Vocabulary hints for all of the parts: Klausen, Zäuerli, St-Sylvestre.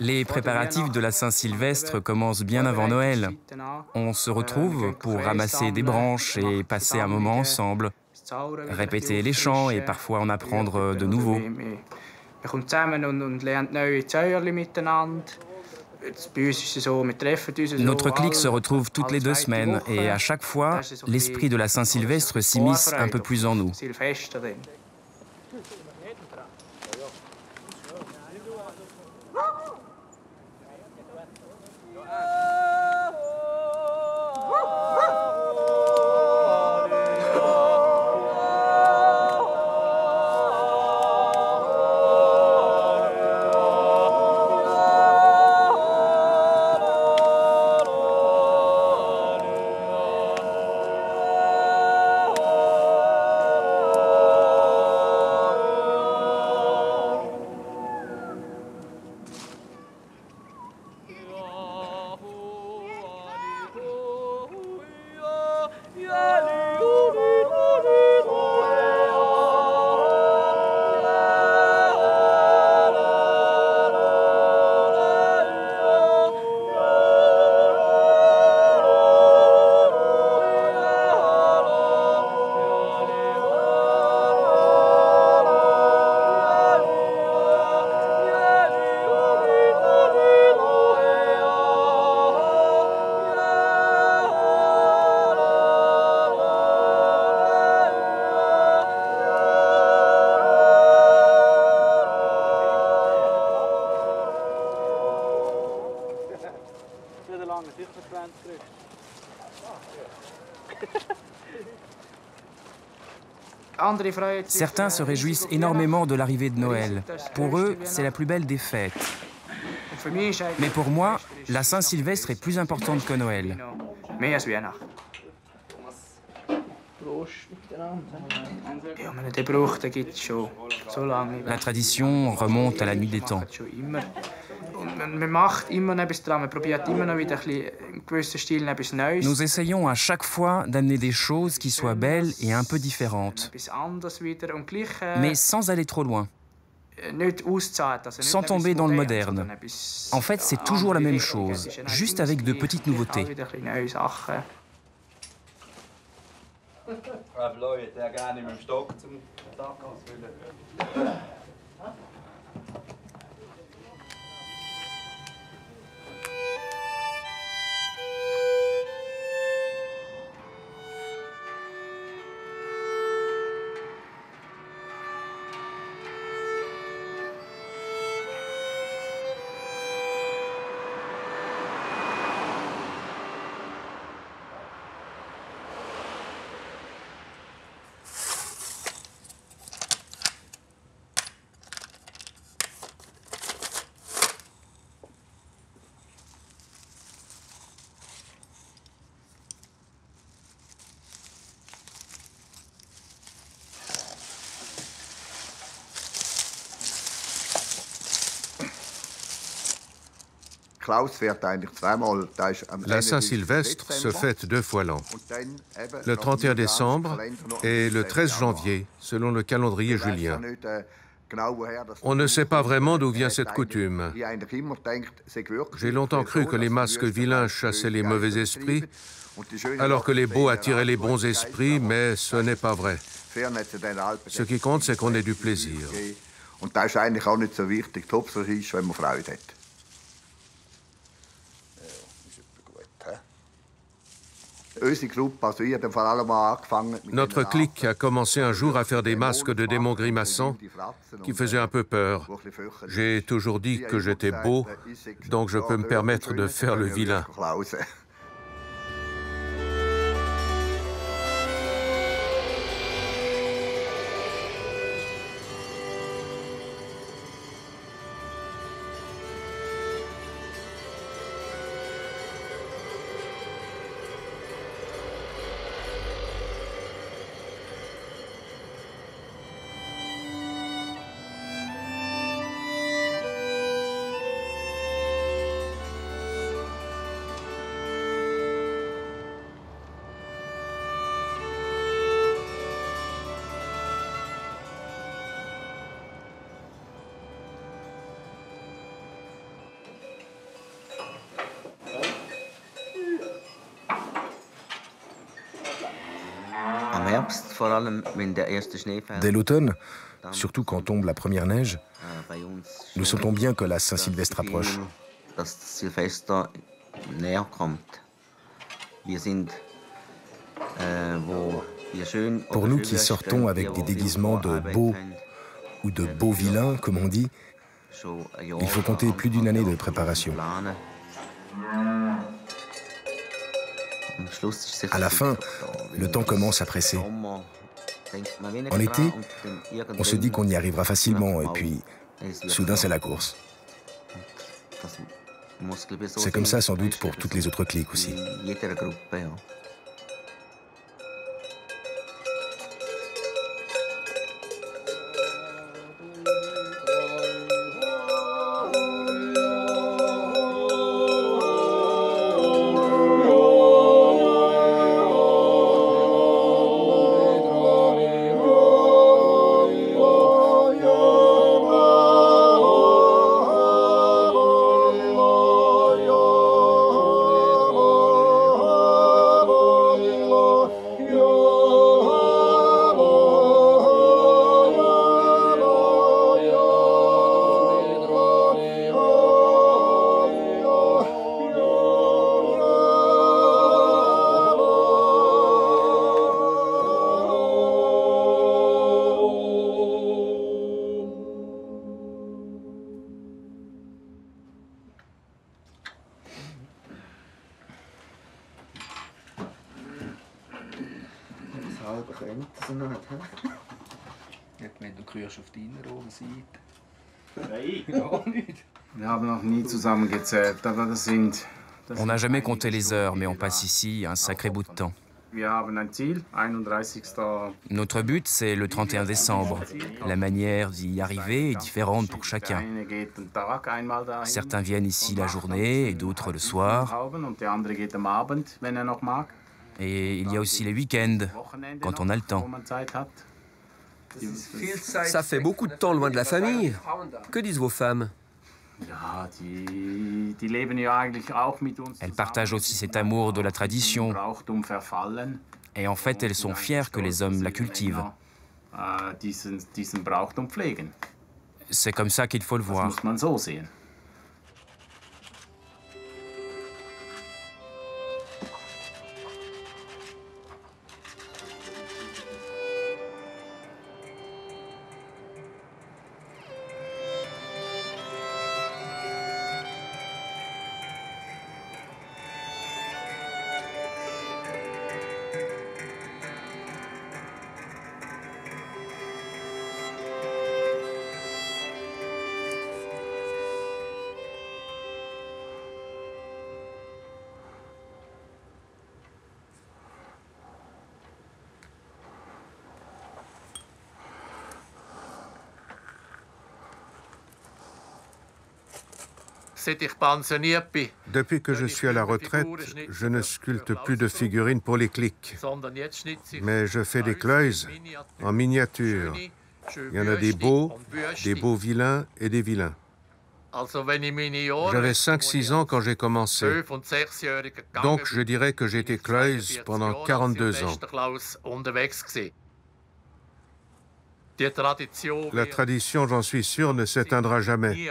Les préparatifs de la Saint-Sylvestre commencent bien avant Noël. On se retrouve pour ramasser des branches et passer un moment ensemble, répéter les chants et parfois en apprendre de nouveaux. Notre clique se retrouve toutes les 2 semaines et à chaque fois, l'esprit de la Saint-Sylvestre s'immisce un peu plus en nous. Certains se réjouissent énormément de l'arrivée de Noël. Pour eux, c'est la plus belle des fêtes. Mais pour moi, la Saint-Sylvestre est plus importante que Noël. La tradition remonte à la nuit des temps. Nous essayons à chaque fois d'amener des choses qui soient belles et un peu différentes, mais sans aller trop loin, sans tomber dans le moderne. En fait, c'est toujours la même chose, juste avec de petites nouveautés. La Saint-Sylvestre se fête 2 fois l'an, le 31 décembre et le 13 janvier, selon le calendrier julien. On ne sait pas vraiment d'où vient cette coutume. J'ai longtemps cru que les masques vilains chassaient les mauvais esprits, alors que les beaux attiraient les bons esprits, mais ce n'est pas vrai. Ce qui compte, c'est qu'on ait du plaisir. Notre clique a commencé un jour à faire des masques de démons grimaçants qui faisaient un peu peur. J'ai toujours dit que j'étais beau, donc je peux me permettre de faire le vilain. Dès l'automne, surtout quand tombe la première neige, nous sentons bien que la Saint-Sylvestre approche. Pour nous qui sortons avec des déguisements de beaux ou de beaux vilains, comme on dit, il faut compter plus d'une année de préparation. À la fin, le temps commence à presser. En été, on se dit qu'on y arrivera facilement et puis, soudain, c'est la course. C'est comme ça sans doute pour toutes les autres cliques aussi. On n'a jamais compté les heures, mais on passe ici un sacré bout de temps. Notre but, c'est le 31 décembre. La manière d'y arriver est différente pour chacun. Certains viennent ici la journée et d'autres le soir. Et il y a aussi les week-ends, quand on a le temps. Ça fait beaucoup de temps loin de la famille. Que disent vos femmes ? Elles partagent aussi cet amour de la tradition. Et en fait, elles sont fières que les hommes la cultivent. C'est comme ça qu'il faut le voir. Depuis que je suis à la retraite, je ne sculpte plus de figurines pour les cliques, mais je fais des Klausen en miniature. Il y en a des beaux vilains et des vilains. J'avais 5-6 ans quand j'ai commencé, donc je dirais que j'ai été Klausen pendant 42 ans. La tradition, j'en suis sûr, ne s'éteindra jamais.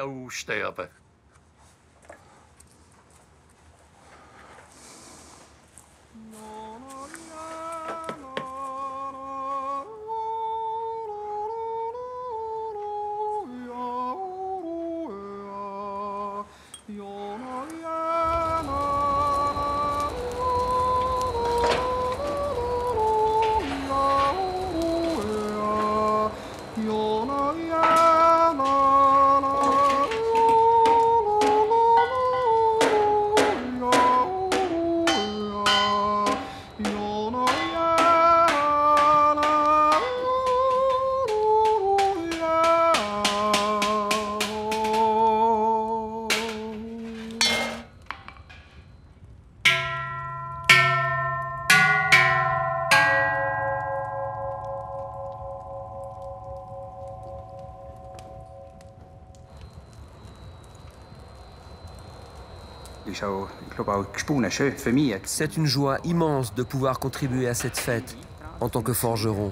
C'est une joie immense de pouvoir contribuer à cette fête. en tant que forgeron.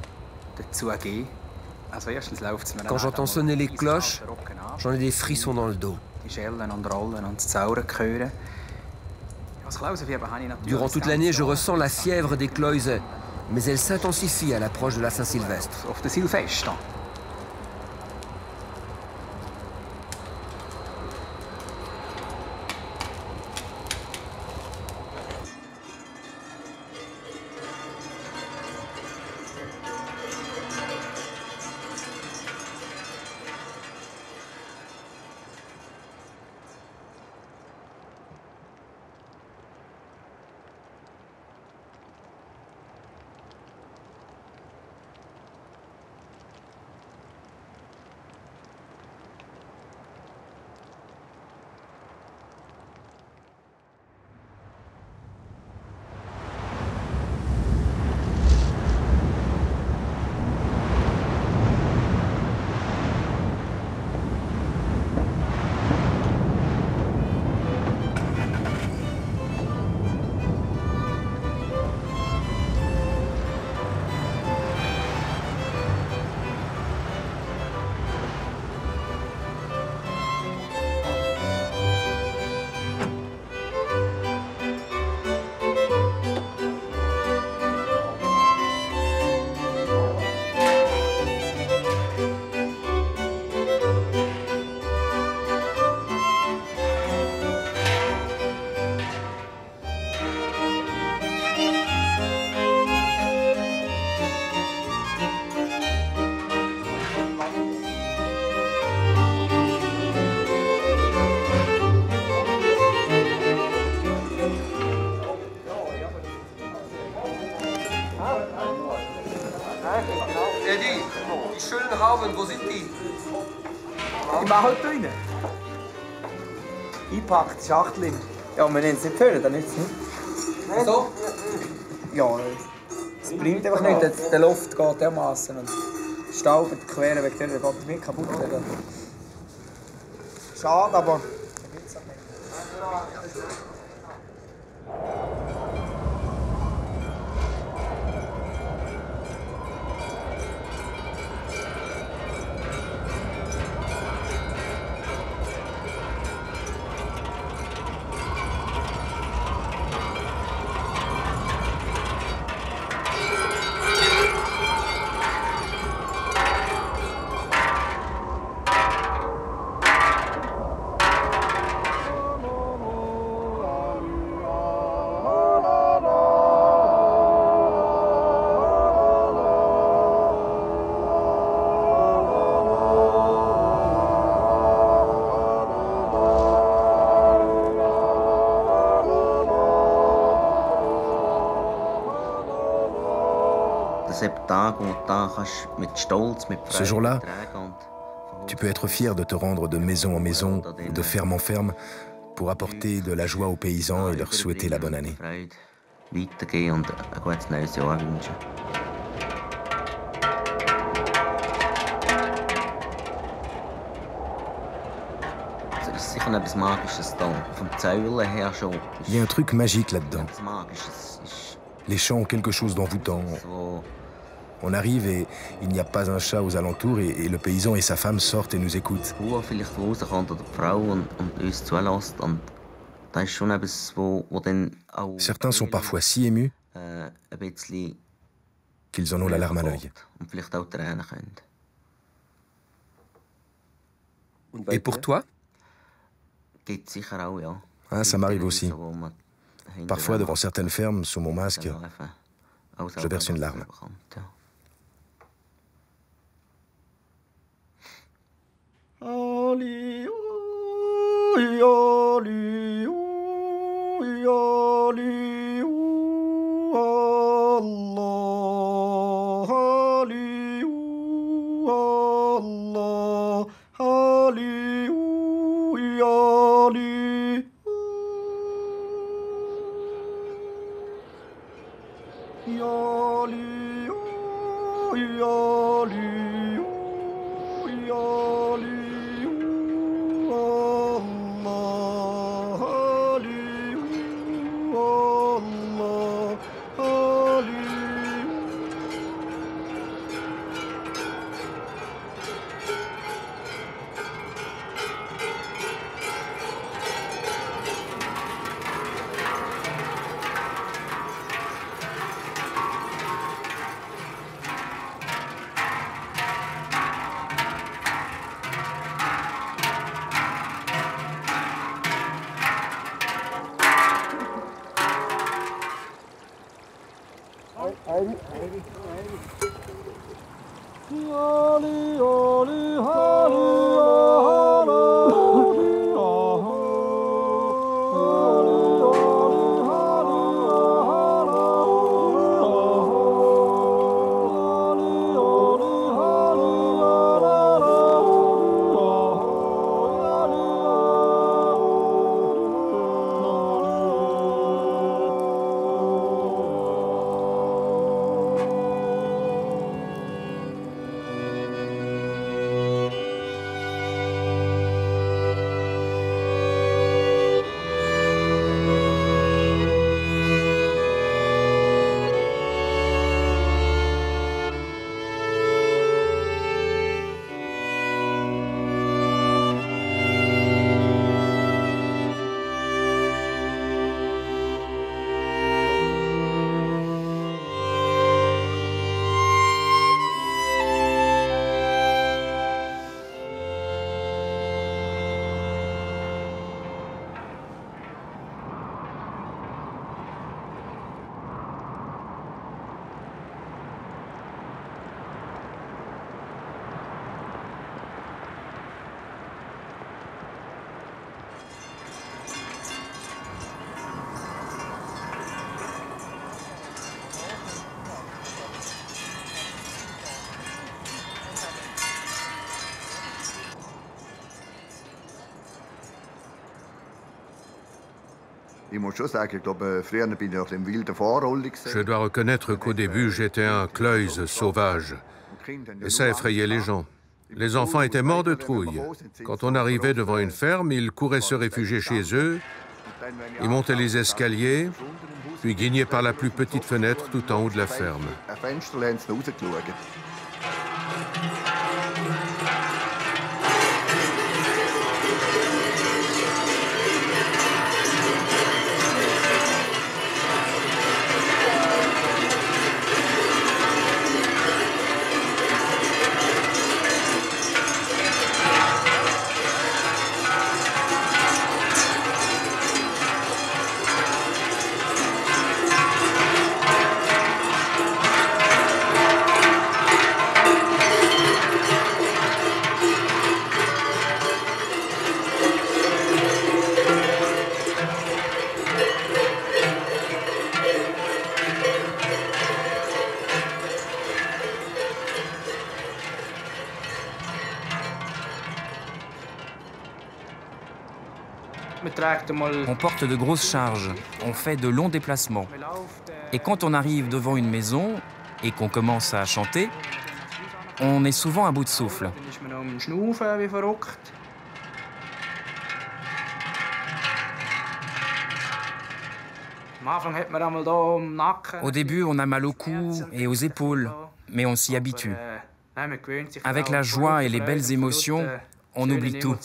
Quand j'entends sonner les cloches, j'en ai des frissons dans le dos. Durant toute l'année, je ressens la fièvre des Klausen, mais elle s'intensifie à l'approche de la Saint-Sylvestre. Packt Schachteln. Ja, wir nennen es nicht hören, dann nützt es nicht. Wieso? Ja, es bringt einfach nicht. Die Luft geht dermassen und Staub und Quere weg, der geht nicht kaputt. Schade, aber... Ce jour-là, tu peux être fier de te rendre de maison en maison, de ferme en ferme, pour apporter de la joie aux paysans et leur souhaiter la bonne année. Il y a un truc magique là-dedans. Les champs ont quelque chose d'envoûtant. On arrive et il n'y a pas un chat aux alentours et le paysan et sa femme sortent et nous écoutent. Certains sont parfois si émus qu'ils en ont la larme à l'œil. Et pour toi? Ah, ça m'arrive aussi. Parfois, devant certaines fermes, sous mon masque, je verse une larme. Oli, oli, oli, oli, oli, Allah, ali, Allah, ali, oli. Je dois reconnaître qu'au début, j'étais un Klausen sauvage. Et ça effrayait les gens. Les enfants étaient morts de trouille. Quand on arrivait devant une ferme, ils couraient se réfugier chez eux, ils montaient les escaliers, puis guignaient par la plus petite fenêtre tout en haut de la ferme. On porte de grosses charges, on fait de longs déplacements. Et quand on arrive devant une maison et qu'on commence à chanter, on est souvent à bout de souffle. Au début, on a mal au cou et aux épaules, mais on s'y habitue. Avec la joie et les belles émotions, on oublie tout.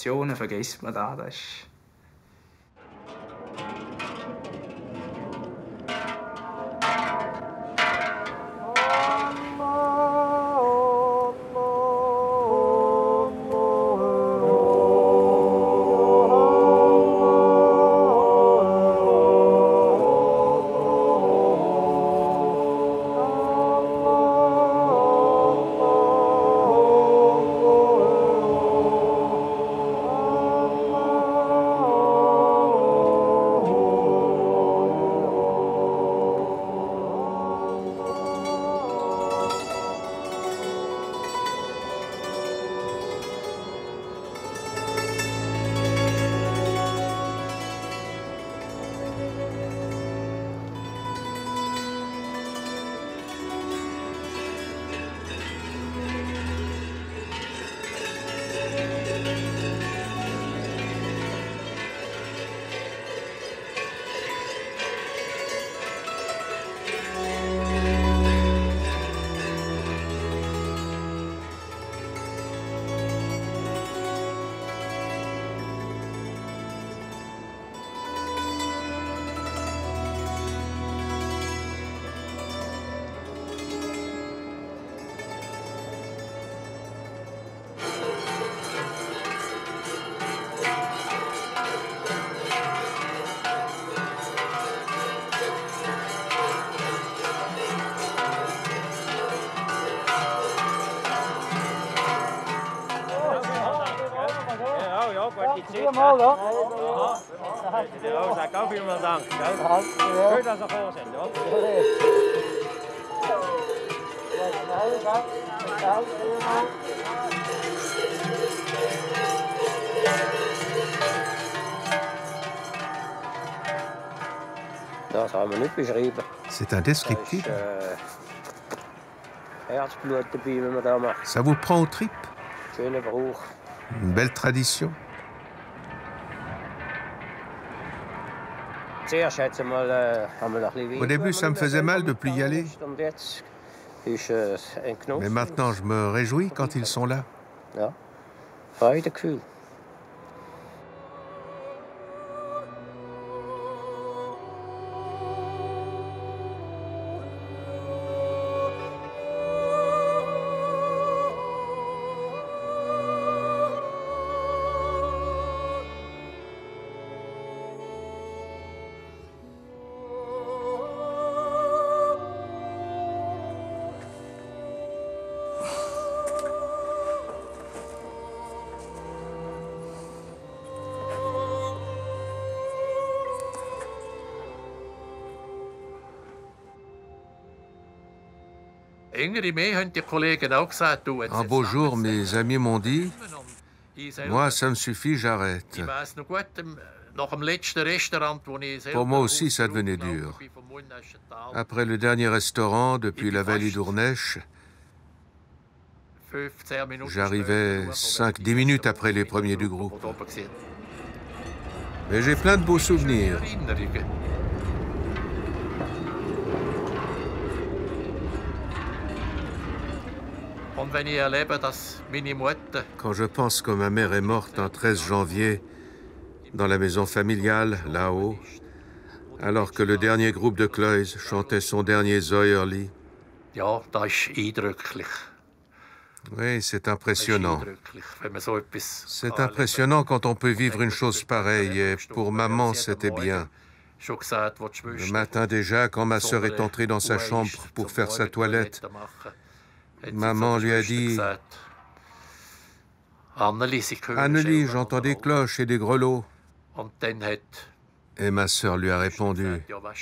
ja, gute Zeit. Viermal, ja? Ja, ich sage auch vielmals Dank. Schön, dass Sie gekommen sind. C'est indescriptible. Ça vous prend aux tripes. Une belle tradition. Au début, ça me faisait mal de ne plus y aller. Mais maintenant, je me réjouis quand ils sont là. Un beau jour, mes amis m'ont dit, moi, ça me suffit, j'arrête. Pour moi aussi, ça devenait dur. Après le dernier restaurant, depuis la vallée d'Ournèche, j'arrivais 5-10 minutes après les premiers du groupe. Mais j'ai plein de beaux souvenirs. Quand je pense que ma mère est morte un 13 janvier dans la maison familiale, là-haut, alors que le dernier groupe de Klausen chantait son dernier Zäuerli. Oui, c'est impressionnant. C'est impressionnant quand on peut vivre une chose pareille, et pour maman, c'était bien. Le matin déjà, quand ma sœur est entrée dans sa chambre pour faire sa toilette, maman lui a dit, « Annelie, j'entends des cloches et des grelots. » Et ma sœur lui a répondu,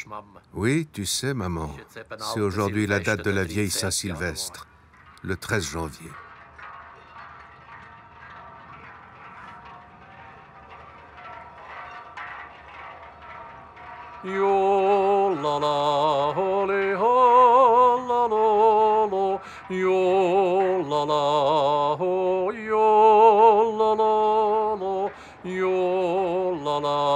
« Oui, tu sais, maman, c'est aujourd'hui la date de la vieille Saint-Sylvestre, le 13 janvier. » Yo la la ho, yo la la lo, yo la la.